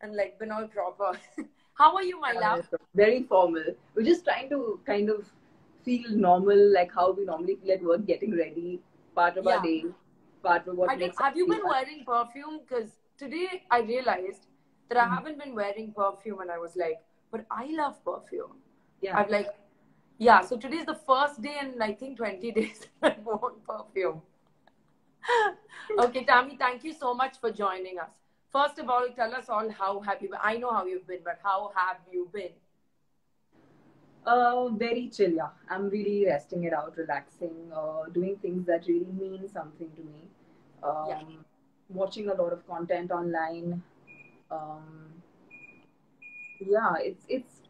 and like been all proper. How are you, my love? Very formal. We're just trying to kind of feel normal, like how we normally feel at work, getting ready, part of our day, part of what I think. Have you been wearing perfume? Because today I realized that I haven't been wearing perfume, and I was like, but I love perfume. Yeah. I've like, yeah. So today is the first day in I think 20 days that I've worn perfume. Okay, Tammy, thank you so much for joining us. First of all, tell us all how have you been. I know how you've been, but how have you been? Very chill, yeah. I'm really resting it out, relaxing, doing things that really mean something to me. Watching a lot of content online.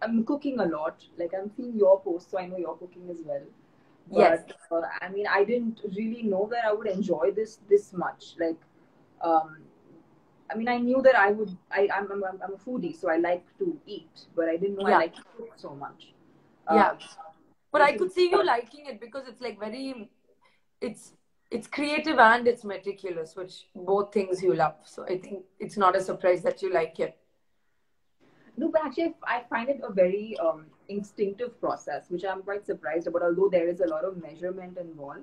I'm cooking a lot. Like, I'm seeing your posts, so I know you're cooking as well. But, I mean, I didn't really know that I would enjoy this much. Like, I mean, I knew that I would, I'm a foodie, so I like to eat, but I didn't know I like to cook so much. But I could see you liking it because it's like very, it's creative and it's meticulous, which both things you love. So I think it's not a surprise that you like it. No, but actually, I find it a very instinctive process, which I'm quite surprised about, although there is a lot of measurement involved.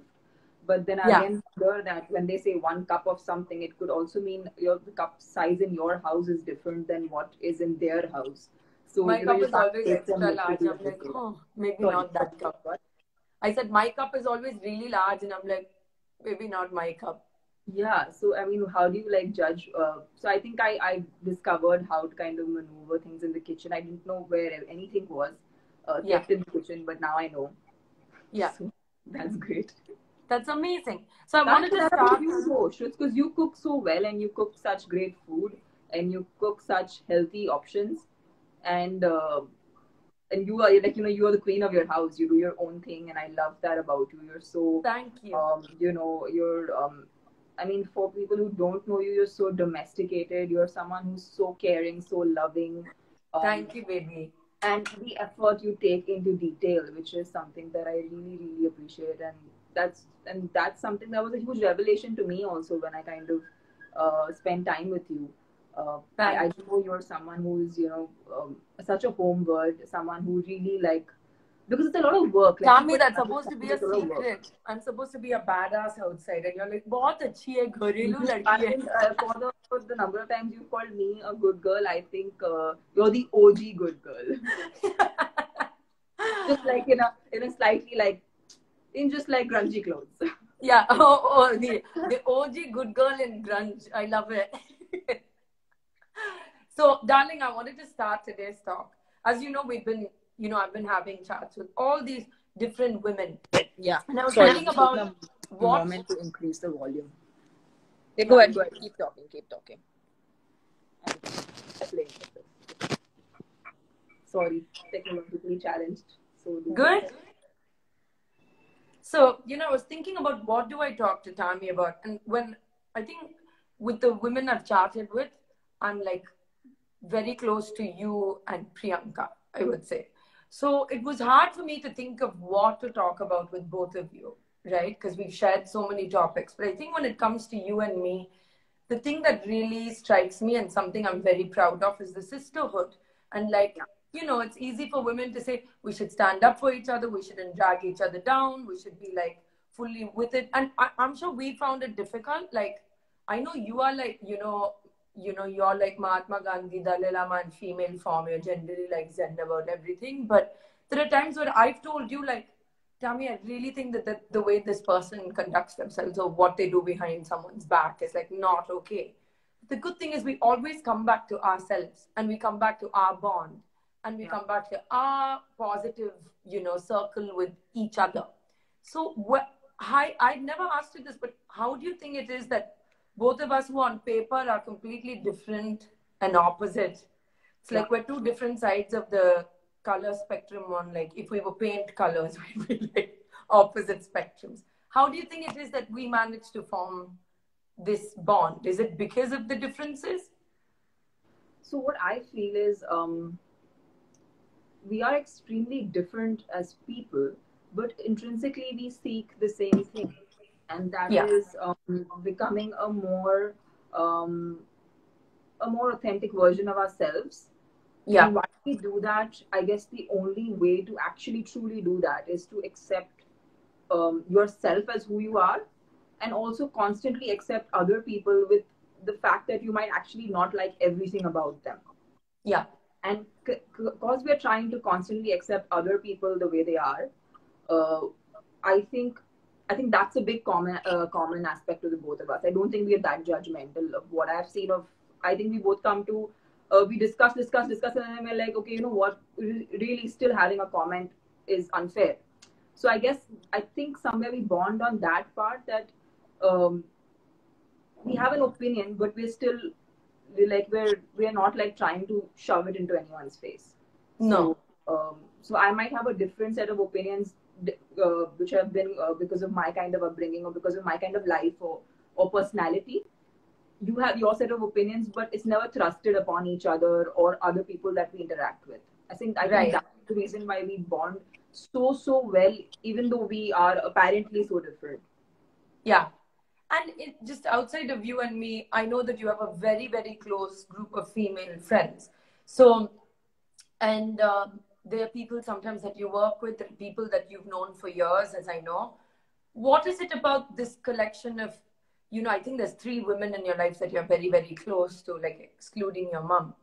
But then again, that when they say 1 cup of something, it could also mean the cup size in your house is different than what is in their house. So my cup is always extra large. I'm like, oh, maybe not that cup. I said, my cup is always really large. And I'm like, maybe not my cup. Yeah, so I mean, how do you like judge? So I think I discovered how to kind of maneuver things in the kitchen. I didn't know where anything was kept in the kitchen, but now I know. Yeah. So that's great. That's amazing. So I wanted to start with you, because you cook so well and you cook such great food and you cook such healthy options. And you are like, you know, you are the queen of your house. You do your own thing. And I love that about you. You're so, thank you. You know, you're, I mean, for people who don't know you, you're so domesticated. You're someone who's so caring, so loving. Thank you, baby. And the effort you take into detail, which is something that I really, really appreciate. And that's something that was a huge revelation to me also when I kind of spent time with you. I know you're someone who's, you know, such a homebird, someone who really like, because it's a lot of work. Like, Tammy, that's supposed to be a secret. I'm supposed to be a badass outside and you're like, bahut achhi hai, gharelu ladki hai. For the number of times you called me a good girl, I think you're the OG good girl. Just like in a slightly like, in just like grungy clothes. Yeah, the OG good girl in grunge. I love it. So, darling, I wanted to start today's talk. As you know, we've been, you know, I've been having chats with all these different women. Yeah. And I was thinking about what... moment to increase the volume. Yeah, go ahead. Keep talking. Sorry, technologically challenged. So good. So, you know, I was thinking about what do I talk to Tammy about? And when I think with the women I've chatted with, I'm like very close to you and Priyanka, I would say. So it was hard for me to think of what to talk about with both of you, right? Because we've shared so many topics. But I think when it comes to you and me, the thing that really strikes me and something I'm very proud of is the sisterhood. And like, you know, it's easy for women to say, we should stand up for each other. We shouldn't drag each other down. We should be like fully with it. And I'm sure we found it difficult. Like, I know you are like, you know, you're like Mahatma Gandhi, Dalai Lama in female form. You're generally like zen about everything. But there are times where I've told you like, Tammy, I really think that the way this person conducts themselves or what they do behind someone's back is like not okay. The good thing is we always come back to ourselves and we come back to our bond and we come back to our positive, you know, circle with each other. So I'd never asked you this, but how do you think it is that both of us who on paper are completely different and opposite? It's like we're two different sides of the color spectrum on like, if we were paint colors, we'd be like opposite spectrums. How do you think it is that we managed to form this bond? Is it because of the differences? So what I feel is we are extremely different as people, but intrinsically we seek the same thing. And that is becoming a more a more authentic version of ourselves. Yeah. And once we do that, I guess the only way to actually truly do that is to accept yourself as who you are, and also constantly accept other people with the fact that you might actually not like everything about them. Yeah. And because we're trying to constantly accept other people the way they are, I think that's a big common aspect to the both of us. I don't think we are that judgmental of what I've seen of. I think we both come to, we discuss, and then we're like, okay, you know what? Really, still having a comment is unfair. So I think somewhere we bond on that part, that we have an opinion, but we're not like trying to shove it into anyone's face. No. So I might have a different set of opinions, which have been because of my kind of upbringing, or because of my kind of life, or personality. You have your set of opinions, but it's never thrusted upon each other or other people that we interact with. I think that's the reason why we bond so well, even though we are apparently so different. Yeah. And it just outside of you and me, I know that you have a very, very close group of female friends. So, and there are people sometimes that you work with, and people that you've known for years, as I know. What is it about this collection of, you know, I think there's 3 women in your life that you're very, very close to, like excluding your mom.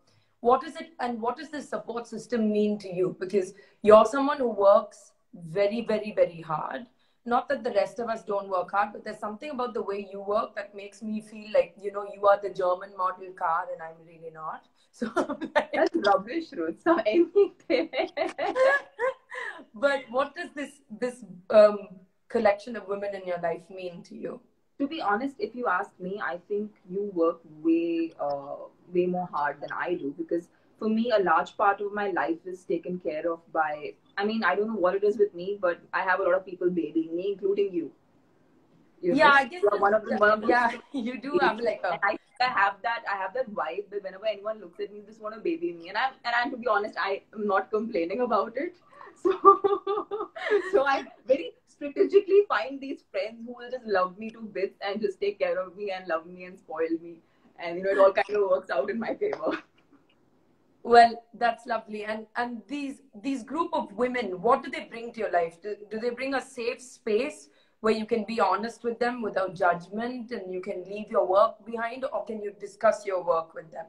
What is it, and what does this support system mean to you? Because you're someone who works very, very, very hard. Not that the rest of us don't work hard, but there's something about the way you work that makes me feel like, you know, you are the German model car and I'm really not. So like, that's rubbish, Ruth. So anything. But what does this collection of women in your life mean to you? To be honest, if you ask me, I think you work way more hard than I do, because for me, a large part of my life is taken care of by, I mean, I don't know what it is with me, but I have a lot of people babying me, including you. You do have like a... I have that vibe that whenever anyone looks at me, they just want to baby me. And to be honest, I am not complaining about it. So I very strategically find these friends who will just love me to bits and just take care of me and love me and spoil me. And, you know, it all kind of works out in my favor. Well, that's lovely. And these group of women, what do they bring to your life? Do they bring a safe space where you can be honest with them without judgment, and you can leave your work behind, or can you discuss your work with them?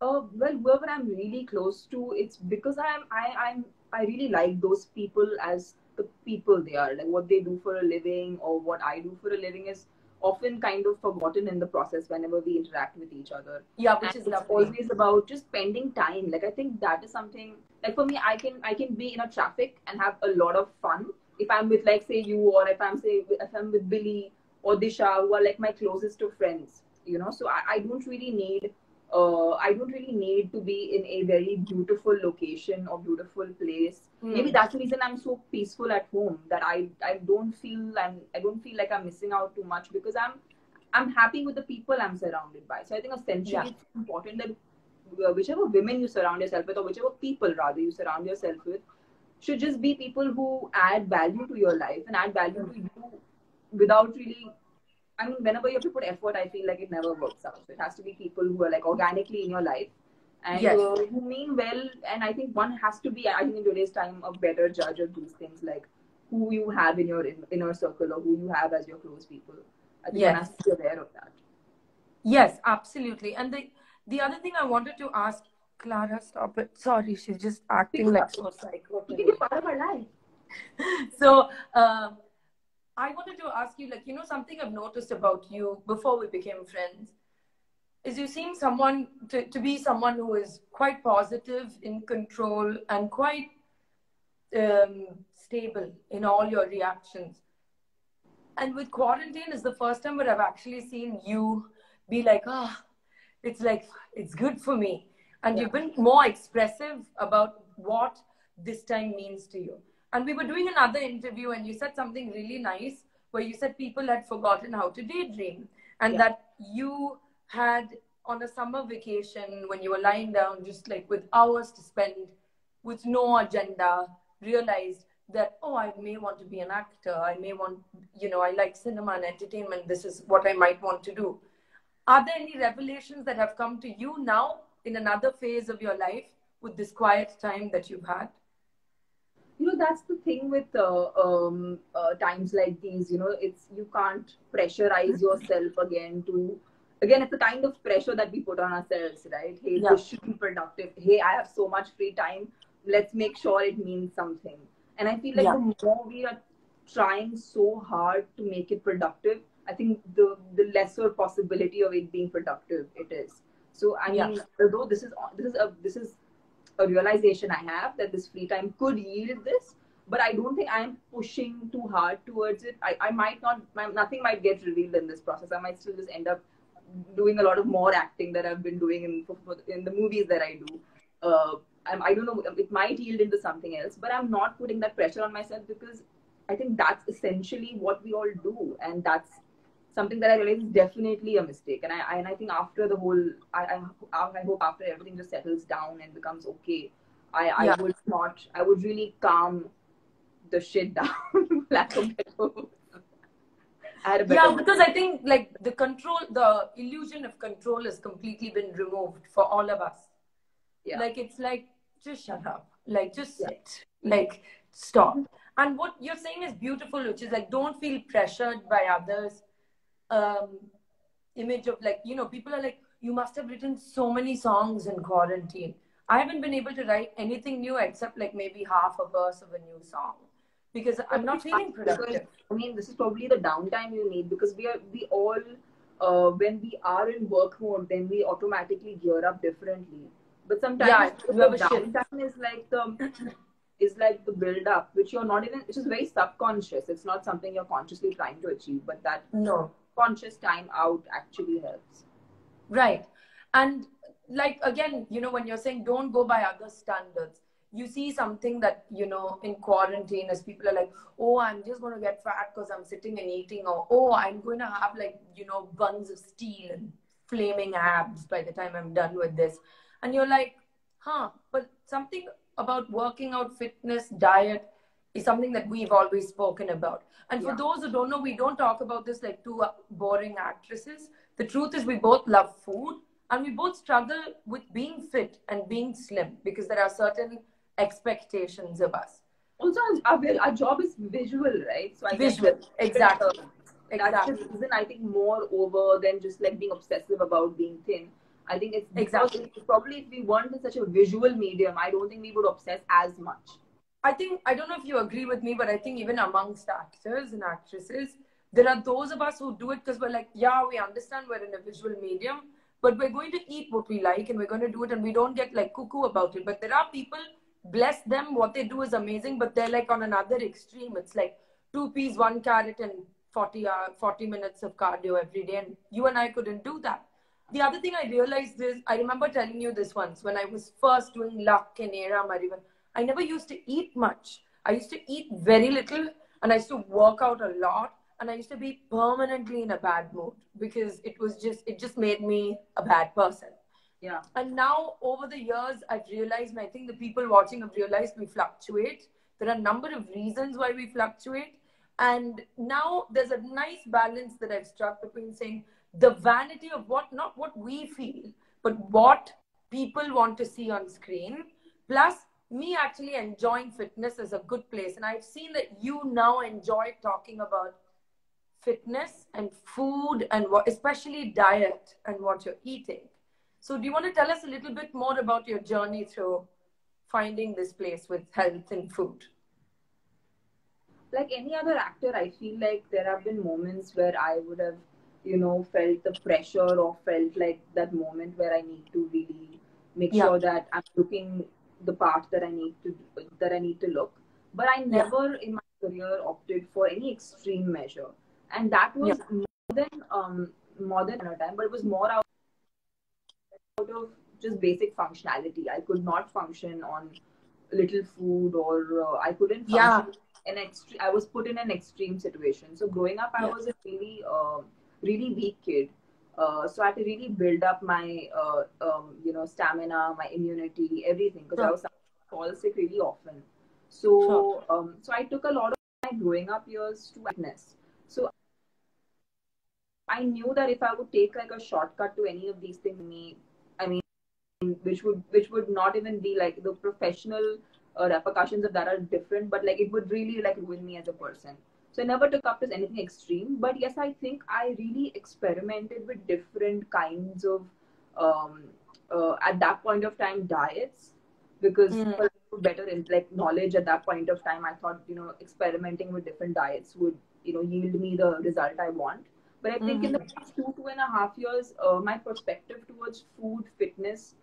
Well, whoever I'm really close to, it's because I really like those people as the people they are. Like what they do for a living, or what I do for a living, is often kind of forgotten in the process whenever we interact with each other. Yeah, which is always about just spending time. Like I think that is something, like for me, I can be in a traffic and have a lot of fun if I'm with, like, say you, or if I'm with Billy or Disha, who are like my closest of friends, you know. So I don't really need to be in a very beautiful location or beautiful place. Mm. Maybe that's the reason I'm so peaceful at home, that I don't feel like I'm missing out too much, because I'm happy with the people I'm surrounded by. So I think essentially it's important that whichever women you surround yourself with, or whichever people rather you surround yourself with, should just be people who add value to your life and add value to you without really... I mean, whenever you have to put effort, I feel like it never works out. It has to be people who are like organically in your life and who mean well. And I think one has to be, I think in today's time, a better judge of these things, like who you have in your inner circle, or who you have as your close people. I think one has to be aware of that. Yes, absolutely. And the other thing I wanted to ask, Clara, stop it. Sorry, she's just acting like so psycho. You can be part of her life. So, I wanted to ask you, like, you know, something I've noticed about you before we became friends is you seem someone to be someone who is quite positive, in control, and quite stable in all your reactions. And with quarantine is the first time where I've actually seen you be like, it's like, it's good for me. And you've been more expressive about what this time means to you. And we were doing another interview, and you said something really nice where you said people had forgotten how to daydream, and that you had, on a summer vacation, when you were lying down, just like with hours to spend with no agenda, realized that, I may want to be an actor. I may want, you know, I like cinema and entertainment. This is what I might want to do. Are there any revelations that have come to you now in another phase of your life with this quiet time that you've had? You know, that's the thing with times like these, you know, it's, you can't pressurize yourself again to, again, it's the kind of pressure that we put on ourselves, right? Hey, yeah. This should be productive. Hey, I have so much free time. Let's make sure it means something. And I feel like the more we are trying so hard to make it productive, I think the lesser possibility of it being productive it is. So I mean, although this is a realization I have that this free time could yield this, but I don't think I am pushing too hard towards it. I might not, nothing might get revealed in this process. I might still just end up doing a lot of more acting that I've been doing in the movies that I do. I don't know, it might yield into something else, but I'm not putting that pressure on myself because I think that's essentially what we all do. And that's something that I realize is definitely a mistake. And I think after the whole, I hope after everything just settles down and becomes okay, I would really calm the shit down. Because I think like the control, the illusion of control has completely been removed for all of us. Yeah. Like, it's like, just shut up, like, just sit, like, stop. And what you're saying is beautiful, which is like, don't feel pressured by others. Image of like, you know, people are like, you must have written so many songs in quarantine. I haven't been able to write anything new except like maybe half a verse of a new song because I'm not feeling productive. I mean, this is probably the downtime you need because we all, when we are in work mode, then we automatically gear up differently. But sometimes downtime is like the build up, which you're not even, which is very subconscious. It's not something you're consciously trying to achieve, but that conscious time out actually helps. Right. And like, again, you know, when you're saying don't go by other standards, you see something that, you know, in quarantine as people are like, oh, I'm just going to get fat because I'm sitting and eating, or, oh, I'm going to have like, you know, buns of steel and flaming abs by the time I'm done with this. And you're like, huh, but something about working out, fitness, diet is something that we've always spoken about. And for those who don't know, we don't talk about this like two boring actresses. The truth is we both love food and we both struggle with being fit and being slim because there are certain expectations of us. Also, our job is visual, right? So I guess exactly. That's the reason I think more over than just like being obsessive about being thin. I think it's probably if we weren't in such a visual medium, I don't think we would obsess as much. I think, I don't know if you agree with me, but I think even amongst actors and actresses, there are those of us who do it because we're like, yeah, we understand we're in a visual medium, but we're going to eat what we like and we're going to do it and we don't get like cuckoo about it. But there are people, bless them, what they do is amazing, but they're like on another extreme. It's like 2 peas, 1 carrot and 40 minutes of cardio every day. And you and I couldn't do that. The other thing I realized is, I remember telling you this once, when I was first doing Luck and Era Marivan, I never used to eat much. I used to eat very little and I used to work out a lot and I used to be permanently in a bad mood because it was just, it just made me a bad person. Yeah. And now over the years, I've realized, and I think the people watching have realized we fluctuate. There are a number of reasons why we fluctuate. And now there's a nice balance that I've struck between saying, the vanity of what, not what we feel, but what people want to see on screen, plus me actually enjoying fitness is a good place. And I've seen that you now enjoy talking about fitness and food and what, especially diet and what you're eating. So do you want to tell us a little bit more about your journey through finding this place with health and food? Like any other actor, I feel like there have been moments where I would have, you know, felt the pressure or felt like that moment where I need to really make sure that I'm looking the part that I need to look. But I never in my career opted for any extreme measure, and that was more than another time. But it was more out of just basic functionality. I could not function on little food, or I couldn't function in extreme. I was put in an extreme situation. So growing up, I was a really really weak kid, so I had to really build up my you know, stamina, my immunity, everything, because I was fall sick really often. So so I took a lot of my growing up years to fitness. So I knew that if I would take like a shortcut to any of these things, which would not even be like the professional repercussions of that are different, but like it would really like ruin me as a person. So I never took up to anything extreme, but yes, I think I really experimented with different kinds of at that point of time diets, because better in like knowledge at that point of time, I thought, you know, experimenting with different diets would, you know, yield me the result I want. But I think in the past two and a half years, my perspective towards food, fitness,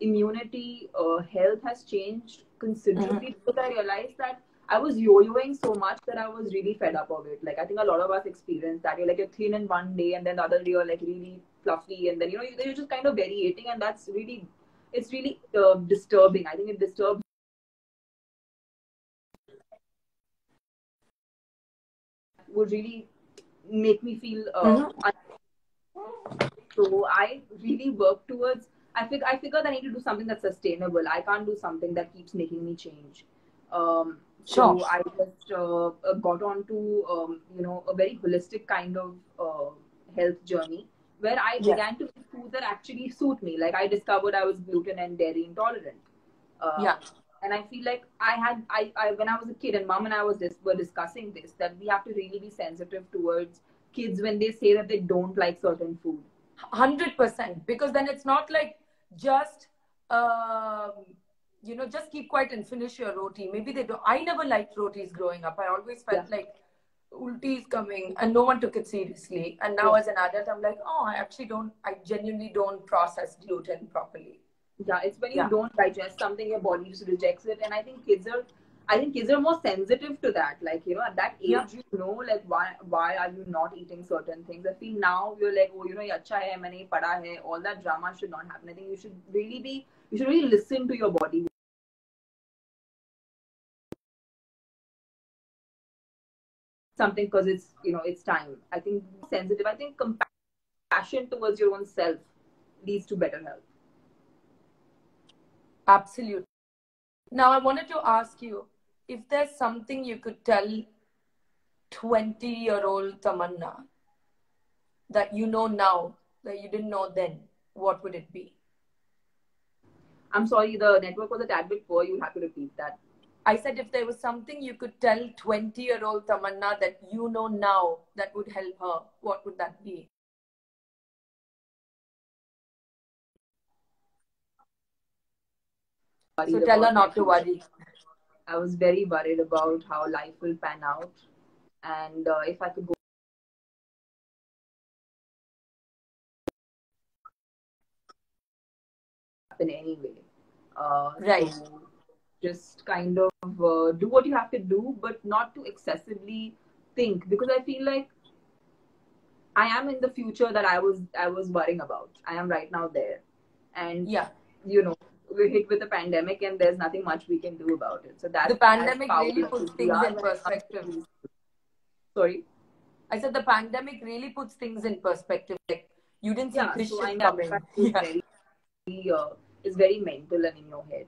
immunity, health has changed considerably, because I realized that I was yo-yoing so much that I was really fed up of it. Like, I think a lot of us experience that. You're like, you're thin in one day, and then the other day you're like really fluffy, and then, you know, you're just kind of variating, and that's really, it's really disturbing. I think it disturbs. Would really make me feel so I really work towards, I figured I need to do something that's sustainable. I can't do something that keeps making me change. So I just got on to you know, a very holistic kind of health journey, where I began to eat food that actually suit me. Like, I discovered I was gluten and dairy intolerant. And I feel like I when I was a kid, and mom and I were discussing this, that we have to really be sensitive towards kids when they say that they don't like certain food. 100%, because then it's not like just, you know, just keep quiet and finish your roti. Maybe they do. I never liked rotis growing up. I always felt like ulti is coming, and no one took it seriously. And now as an adult, I'm like, oh, I genuinely don't process gluten properly. Yeah, it's when you don't digest something, your body just rejects it. And I think kids are more sensitive to that. Like, you know, at that age, you know, like, why are you not eating certain things? I feel now you're like, oh, you know, ye acha hai, maine ye padha hai. All that drama should not happen. I think you should really listen to your body. Something because it's, you know, it's time. I think sensitive. I think compassion towards your own self leads to better health. Absolutely. Now, I wanted to ask you, if there's something you could tell 20-year-old Tamannaah that you know now that you didn't know then, what would it be? I'm sorry, the network was a tad bit poor. You'll have to repeat that. I said, if there was something you could tell 20-year-old Tamannaah that you know now that would help her, what would that be? So tell her not to worry. I was very worried about how life will pan out, and if I could go happen anyway. Right. So just kind of do what you have to do, but not to excessively think, because I feel like I am in the future that I was worrying about. I am right now there, and you know. We're hit with the pandemic, and there's nothing much we can do about it. So that the pandemic really puts things in perspective. Sorry, I said the pandemic really puts things in perspective. Like, you didn't see Christian coming. It's very mental and in your head.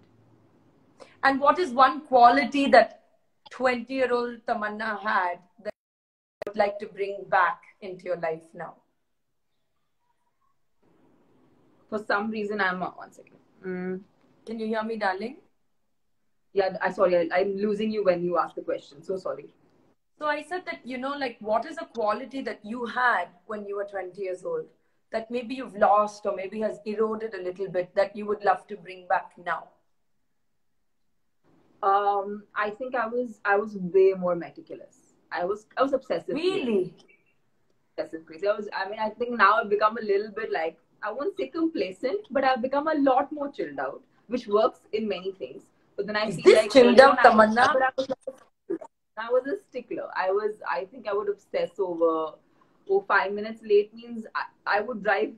And what is one quality that 20-year-old Tamannaah had that you would like to bring back into your life now? For some reason, I'm not. One second. Can you hear me, darling? Yeah, I'm losing you when you ask the question. So sorry. So I said that, you know, like, what is a quality that you had when you were 20 years old that maybe you've lost or maybe has eroded a little bit that you would love to bring back now? I think I was way more meticulous. I was obsessive. Really? Obsessive crazy. I think now I've become a little bit like, I won't say complacent, but I've become a lot more chilled out, which works in many things. But then I feel like chilled out, Tamannaah. I was a stickler. I think I would obsess over. Oh, 5 minutes late means I would drive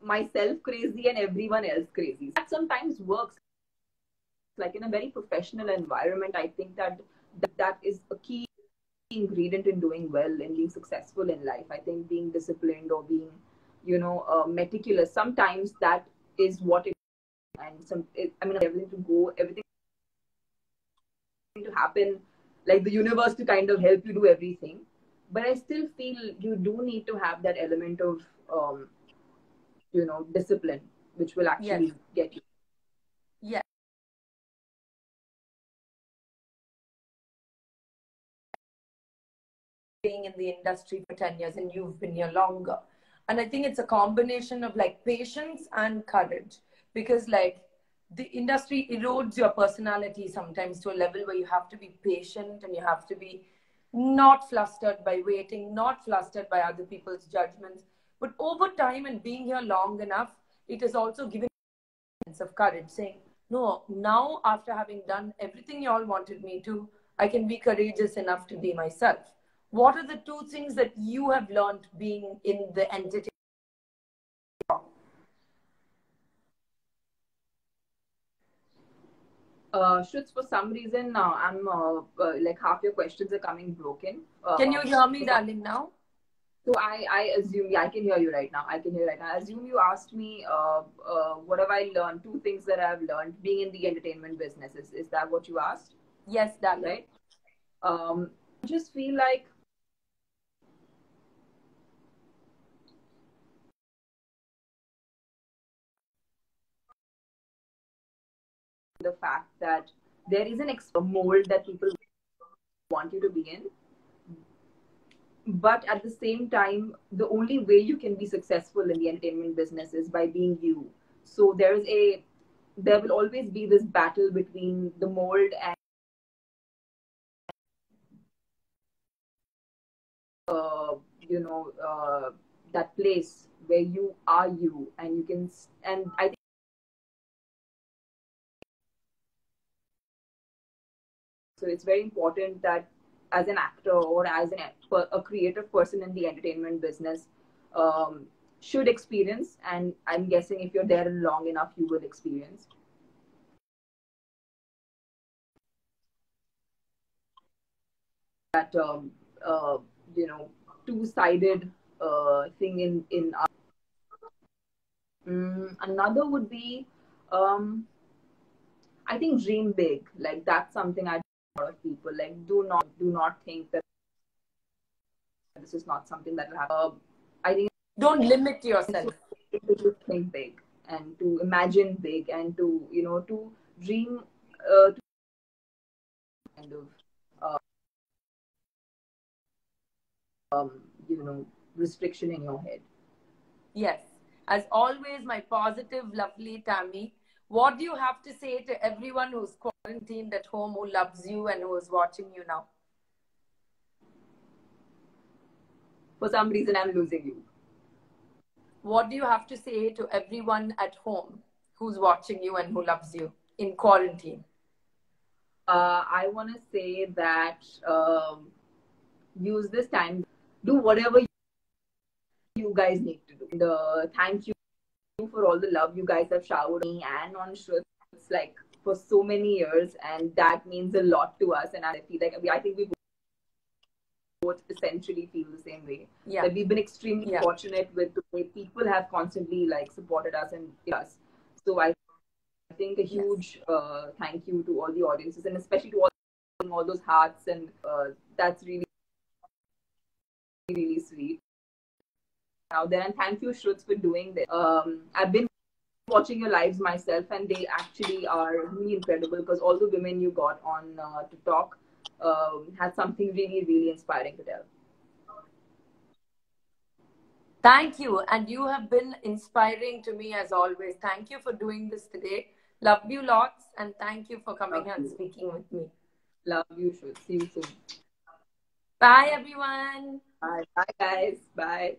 myself crazy and everyone else crazy. That sometimes works. Like, in a very professional environment, I think that is a key ingredient in doing well and being successful in life. I think being disciplined or being, you know, meticulous. Sometimes that is what it is. And everything to happen, like the universe to kind of help you do everything. But I still feel you do need to have that element of, discipline, which will actually get you. Yeah. Being in the industry for 10 years and you've been here longer. And I think it's a combination of like patience and courage, because like the industry erodes your personality sometimes to a level where you have to be patient and you have to be not flustered by waiting, not flustered by other people's judgments. But over time and being here long enough, it has also given me a sense of courage, saying, no, now after having done everything you all wanted me to, I can be courageous enough to be myself. What are the two things that you have learned being in the entity? Shruts, for some reason now I'm like half your questions are coming broken. Can you hear me, darling, now? So I assume, yeah, I can hear you right now. I assume you asked me what have I learned, two things that I've learned being in the entertainment business. Is that what you asked? Yes, darling. Right? I just feel like the fact that there is an mold that people want you to be in. But at the same time, the only way you can be successful in the entertainment business is by being you. So there will always be this battle between the mold and that place where you are you, and you can, and I think so it's very important that as an actor or as a creative person in the entertainment business should experience. And I'm guessing if you're there long enough, you will experience. That, two-sided thing in our... Another would be, I think dream big. Like that's something I... of people, like do not think that this is not something that will happen. I think don't limit yourself to think big and to imagine big and to to dream to kind of restriction in your head. Yes, as always, my positive, lovely Tammy. What do you have to say to everyone who's quarantined at home, who loves you and who is watching you now? For some reason, I'm losing you. What do you have to say to everyone at home who's watching you and who loves you in quarantine? I want to say that use this time. Do whatever you guys need to do. And, thank you for all the love you guys have showered me and on Shruts like for so many years, and that means a lot to us. And I feel like I think we both essentially feel the same way. Yeah, like we've been extremely fortunate with the way people have constantly like supported us and us. So I think a huge thank you to all the audiences, and especially to all those hearts, and that's really really sweet. Now there, and thank you, Shruts, for doing this. I've been watching your lives myself, and they actually are really incredible, because all the women you got on to talk had something really, really inspiring to tell. Thank you, and you have been inspiring to me as always. Thank you for doing this today. Love you lots, and thank you for coming here and speaking with me. Love you, Shruts. See you soon. Bye, everyone. Bye, bye guys. Bye.